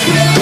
Yeah.